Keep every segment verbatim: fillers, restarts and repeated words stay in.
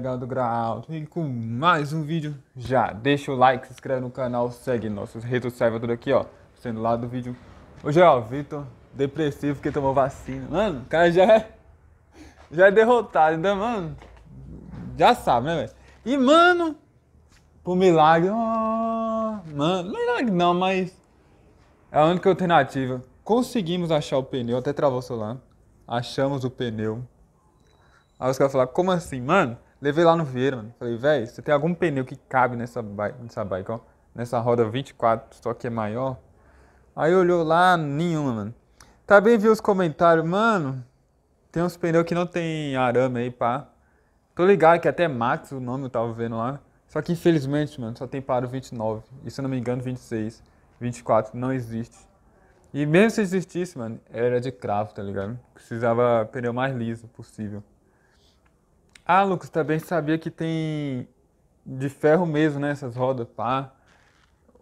H do Grau, e com mais um vídeo. Já deixa o like, se inscreve no canal, segue nossas redes sociais, tudo aqui, ó, sendo lá do vídeo. Hoje é o Vitor, depressivo porque tomou vacina. Mano, o cara já é, já é derrotado, ainda, mano, já sabe, né, velho? E, mano, por milagre, oh, mano, milagre não, mas é a única alternativa. Conseguimos achar o pneu, até travou o celular, achamos o pneu. Aí os caras falaram, como assim, mano? Levei lá no Vieira, mano. Falei, velho, você tem algum pneu que cabe nessa bike, nessa bike, ó? Nessa roda vinte e quatro, só que é maior? Aí olhou lá, nenhuma, mano. Também vi os comentários, mano. Tem uns pneus que não tem arame aí, pá. Tô ligado que até Max, o nome eu tava vendo lá. Só que infelizmente, mano, só tem para o vinte e nove. E se eu não me engano, vinte e seis. vinte e quatro, não existe. E mesmo se existisse, mano, era de cravo, tá ligado? Precisava pneu mais liso possível. Ah, Lucas, também sabia que tem de ferro mesmo, né, essas rodas, pá,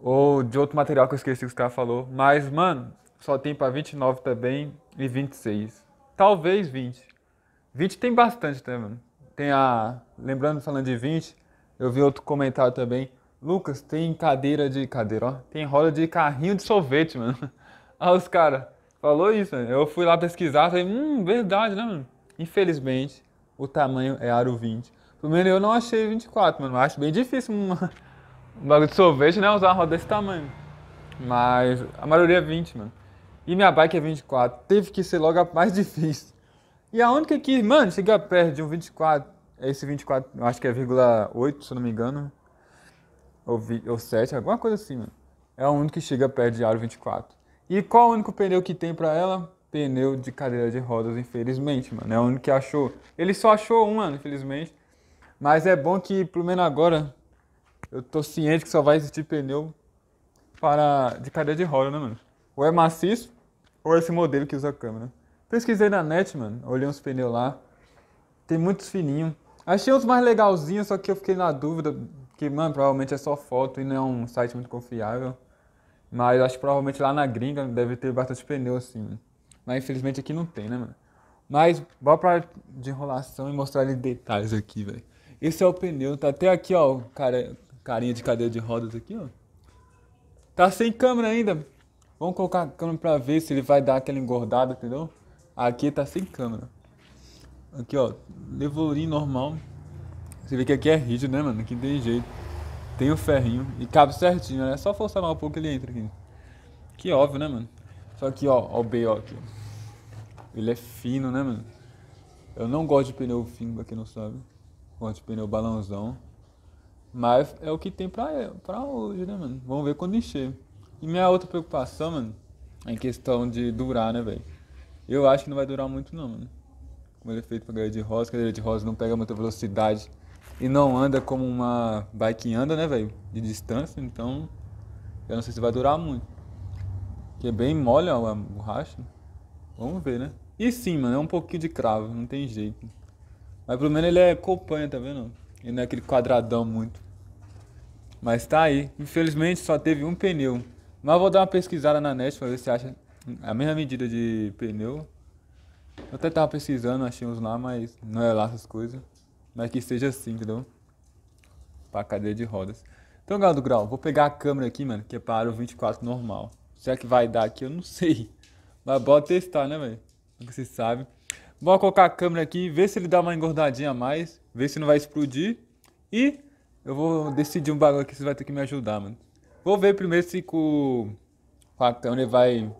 ou de outro material que eu esqueci que os caras falaram, mas, mano, só tem pra vinte e nove também e vinte e seis, talvez vinte, vinte tem bastante também, mano, tem a, lembrando, falando de vinte, eu vi outro comentário também, Lucas, tem cadeira de, cadeira, ó, tem roda de carrinho de sorvete, mano, ah, os caras, falou isso, mano, eu fui lá pesquisar, falei, hum, verdade, né, mano, infelizmente, o tamanho é aro vinte. Primeiro eu não achei vinte e quatro, mano. Eu acho bem difícil uma, um bagulho de sorvete, né? Usar uma roda desse tamanho. Mas a maioria é vinte, mano. E minha bike é vinte e quatro. Teve que ser logo a mais difícil. E a única que, mano, chega perto de um vinte e quatro. É esse vinte e quatro, eu acho que é vírgula oito, se eu não me engano. Ou, vi, ou sete, alguma coisa assim, mano. É o único que chega perto de aro vinte e quatro. E qual o único pneu que tem pra ela? Pneu de cadeira de rodas, infelizmente, mano. É o único que achou. Ele só achou um, mano, infelizmente. Mas é bom que, pelo menos agora, eu tô ciente que só vai existir pneu para... de cadeira de roda, né, mano? Ou é maciço, ou é esse modelo que usa a câmera. Pesquisei na net, mano. Olhei uns pneus lá. Tem muitos fininhos. Achei uns mais legalzinhos, só que eu fiquei na dúvida. Que, mano, provavelmente é só foto e não é um site muito confiável. Mas acho que provavelmente lá na gringa deve ter bastante pneu, assim, mano. Mas infelizmente aqui não tem, né, mano? Mas bora pra de enrolação e mostrar ali detalhes aqui, velho. Esse é o pneu, tá até aqui, ó, o cara, carinha de cadeira de rodas aqui, ó. Tá sem câmera ainda. Vamos colocar a câmera pra ver se ele vai dar aquela engordada, entendeu? Aqui tá sem câmera. Aqui, ó, levorinho normal. Você vê que aqui é rígido, né, mano? Aqui não tem jeito. Tem o ferrinho e cabe certinho, né? É só forçar mais um pouco que ele entra aqui. Que óbvio, né, mano? Só que, ó, ó o B, ó, aqui. Ele é fino, né, mano? Eu não gosto de pneu fino, pra quem não sabe. Gosto de pneu balãozão. Mas é o que tem pra, pra hoje, né, mano? Vamos ver quando encher. E minha outra preocupação, mano, é em questão de durar, né, velho? Eu acho que não vai durar muito, não, mano. Como ele é feito pra cadeira de rodas, cadeira de rodas não pega muita velocidade. E não anda como uma bike anda, né, velho? De distância, então... eu não sei se vai durar muito. Que é bem mole, ó, a borracha. Vamos ver, né? E sim, mano, é um pouquinho de cravo, não tem jeito. Mas pelo menos ele é copanha, tá vendo? Ele não é aquele quadradão muito. Mas tá aí. Infelizmente só teve um pneu. Mas vou dar uma pesquisada na net pra ver se acha a mesma medida de pneu. Eu até tava pesquisando, achei uns lá, mas não é lá essas coisas. Mas que seja assim, entendeu? Pra cadeira de rodas. Então, galera do Grau, vou pegar a câmera aqui, mano, que é para o vinte e quatro normal. Será que vai dar aqui? Eu não sei. Mas bora testar, né, velho? Como vocês sabem. Bora colocar a câmera aqui, ver se ele dá uma engordadinha a mais. Ver se não vai explodir. E eu vou decidir um bagulho aqui, vocês vão ter que me ajudar, mano. Vou ver primeiro se com a câmera vai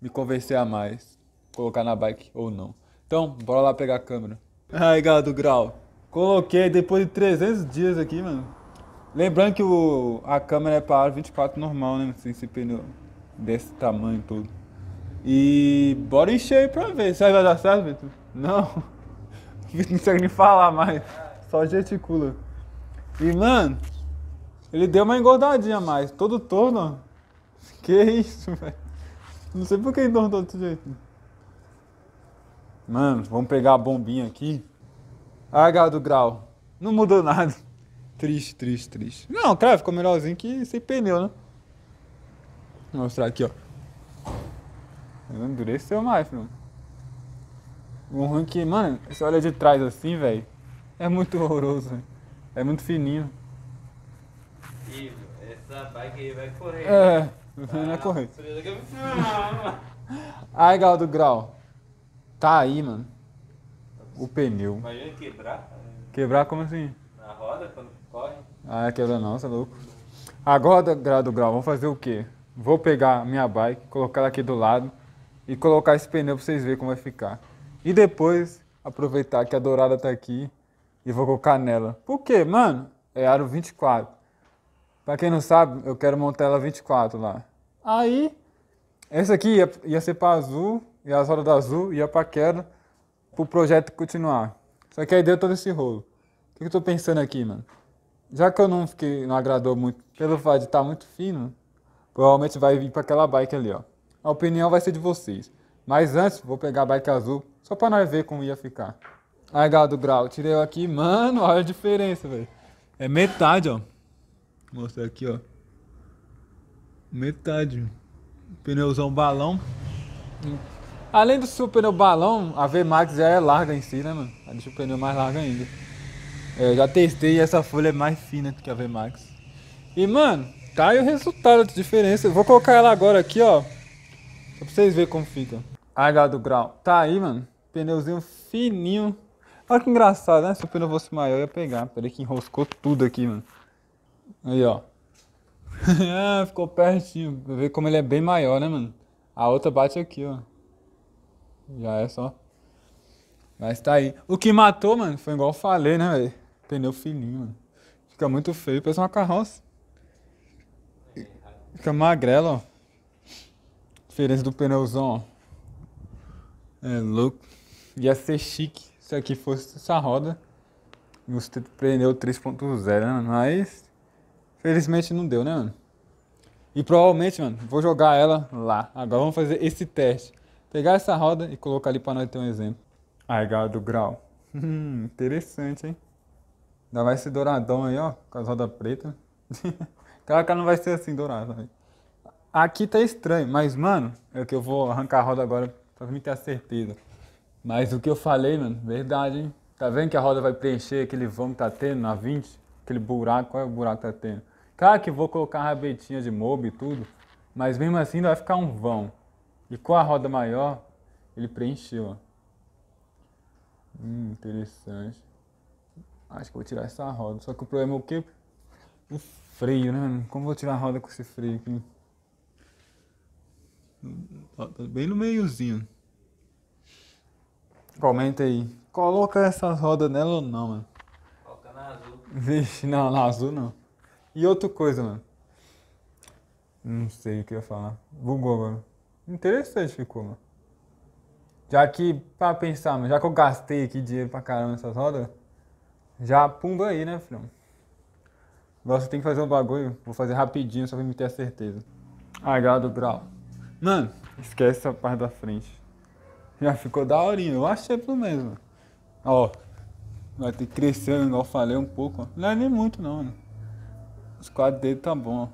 me convencer a mais. Colocar na bike ou não. Então, bora lá pegar a câmera. Ai, galera do Grau. Coloquei depois de trezentos dias aqui, mano. Lembrando que o, a câmera é para vinte e quatro normal, né? Sem esse pneu. Desse tamanho todo. E bora encher aí pra ver. Será que vai dar certo, Vitor? Não. Não consegue nem falar mais. Só gesticula. E, mano, ele deu uma engordadinha a mais. Todo torno. Que isso, velho. Não sei por que entornou desse jeito. Mano, vamos pegar a bombinha aqui. Ah, galera do Grau. Não mudou nada. Triste, triste, triste. Não, cara, ficou melhorzinho que sem pneu, né? Vou mostrar aqui, ó. Não endureceu mais, filho. O ruim que, mano, você olha de trás assim, velho. É muito horroroso, véio. É muito fininho. E essa bike aí vai correr. É, né? Vai ah, correr. Aí, galera do Grau, tá aí, mano, o pneu. Imagina quebrar. Quebrar como assim? Na roda, quando corre. Ah, quebra não, você é louco. Agora, galera do Grau, vamos fazer o quê? Vou pegar a minha bike, colocar ela aqui do lado e colocar esse pneu pra vocês verem como vai ficar. E depois, aproveitar que a dourada tá aqui e vou colocar nela. Por quê, mano? É aro vinte e quatro. Pra quem não sabe, eu quero montar ela vinte e quatro lá. Aí, essa aqui ia, ia ser pra azul, e as rodas da azul, ia pra queda, pro projeto continuar. Só que aí deu todo esse rolo. O que eu tô pensando aqui, mano? Já que eu não fiquei, não agradou muito, pelo fato de estar tá muito fino, provavelmente vai vir pra aquela bike ali, ó. A opinião vai ser de vocês. Mas antes, vou pegar a bike azul, só pra nós ver como ia ficar. Aí, galera do Grau, tirei eu aqui. Mano, olha a diferença, velho. É metade, ó. Vou mostrar aqui, ó. Metade. Pneuzão balão. Além do seu pneu balão, a V max já é larga em si, né, mano? Ela deixa o pneu mais largo ainda. Eu já testei e essa folha é mais fina do que a V max. E, mano, tá aí o resultado da diferença. Eu vou colocar ela agora aqui, ó. Só pra vocês verem como fica. Aí, galera do Grau. Tá aí, mano. Pneuzinho fininho. Olha que engraçado, né? Se o pneu fosse maior, eu ia pegar. Peraí que enroscou tudo aqui, mano. Aí, ó. Ah, ficou pertinho. Pra ver como ele é bem maior, né, mano? A outra bate aqui, ó. Já é só. Mas tá aí. O que matou, mano, foi igual eu falei, né, velho? Pneu fininho, mano. Fica muito feio. Parece uma carroça. Fica magrelo, ó. Diferença do pneuzão, ó. É louco. Ia ser chique se aqui fosse essa roda. E os pneu três ponto zero, né? Mas, felizmente não deu, né, mano? E provavelmente, mano, vou jogar ela lá. Agora vamos fazer esse teste. Pegar essa roda e colocar ali pra nós ter um exemplo. Aí, galera do Grau. Hum, interessante, hein? Ainda vai ser douradão aí, ó. Com as rodas pretas. Claro que ela não vai ser assim dourada, velho. Aqui tá estranho, mas, mano, é que eu vou arrancar a roda agora pra mim ter a certeza. Mas o que eu falei, mano, verdade, hein? Tá vendo que a roda vai preencher aquele vão que tá tendo na vinte? Aquele buraco, qual é o buraco que tá tendo? Claro que vou colocar uma rabetinha de mob e tudo, mas mesmo assim ainda vai ficar um vão. E com a roda maior, ele preencheu, ó. Hum, interessante. Acho que vou tirar essa roda. Só que o problema é o quê? O freio, né, mano? Como vou tirar a roda com esse freio aqui? Tá bem no meiozinho. Comenta aí. Coloca essas rodas nela ou não, mano? Coloca na azul. Vixe, não, na azul não. E outra coisa, mano. Não sei o que eu ia falar. Bugou, mano. Interessante ficou, mano. Já que, pra pensar, mano, já que eu gastei aqui dinheiro pra caramba nessas rodas, já pumba aí, né, filhão? Agora você tem que fazer um bagulho. Vou fazer rapidinho só pra me ter a certeza. Ah, galera do Grau. Mano, esquece essa parte da frente. Já ficou daorinha, eu achei pelo menos, mano. Ó, vai ter que crescer, igual eu falei, um pouco, ó. Não é nem muito não, mano. Os quatro dedos tá bom, ó.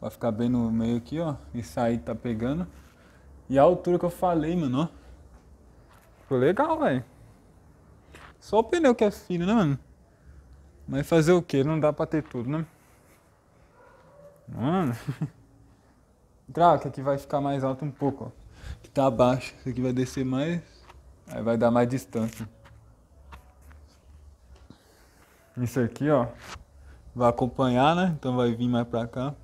Vai ficar bem no meio aqui, ó. Isso aí tá pegando. E a altura que eu falei, mano, ó. Ficou legal, velho. Só o pneu que é fino, né, mano? Mas fazer o quê? Não dá pra ter tudo, né? Mano... Claro que aqui vai ficar mais alto um pouco, ó. Que tá abaixo, isso aqui vai descer mais. Aí vai dar mais distância. Isso aqui, ó, vai acompanhar, né? Então vai vir mais pra cá.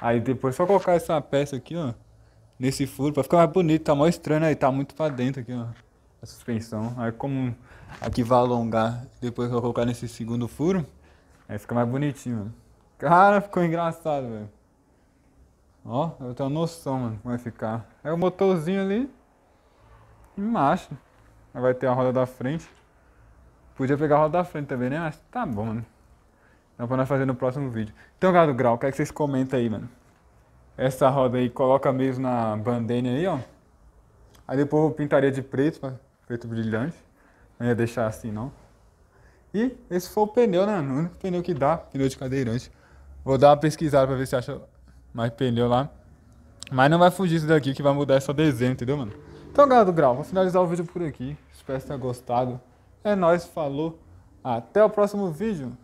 Aí depois só colocar essa peça aqui, ó, nesse furo, pra ficar mais bonito. Tá mó estranho aí, tá muito pra dentro aqui, ó, a suspensão. Aí como aqui vai alongar, depois eu vou colocar nesse segundo furo, aí fica mais bonitinho, mano. Cara, ficou engraçado, velho. Ó, eu tenho uma noção, mano, como vai ficar. É o motorzinho ali. E macho. Aí vai ter a roda da frente. Podia pegar a roda da frente também, né? Mas tá bom, mano. Então pra nós fazer no próximo vídeo. Então, galera do Grau, quero que vocês comentem aí, mano. Essa roda aí, coloca mesmo na bandana aí, ó. Aí depois eu pintaria de preto, preto brilhante. Não ia deixar assim, não. E esse foi o pneu, né? O único pneu que dá, pneu de cadeirante. Vou dar uma pesquisada pra ver se acha... mais pneu lá. Mas não vai fugir isso daqui, que vai mudar essa desenho, entendeu, mano? Então, galera do Grau, vou finalizar o vídeo por aqui. Espero que tenha gostado. É nóis, falou, até o próximo vídeo.